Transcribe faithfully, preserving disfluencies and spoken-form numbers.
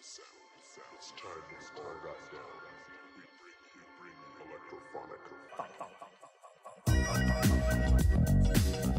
It's time we slow that down. We bring, we bring electrophonic.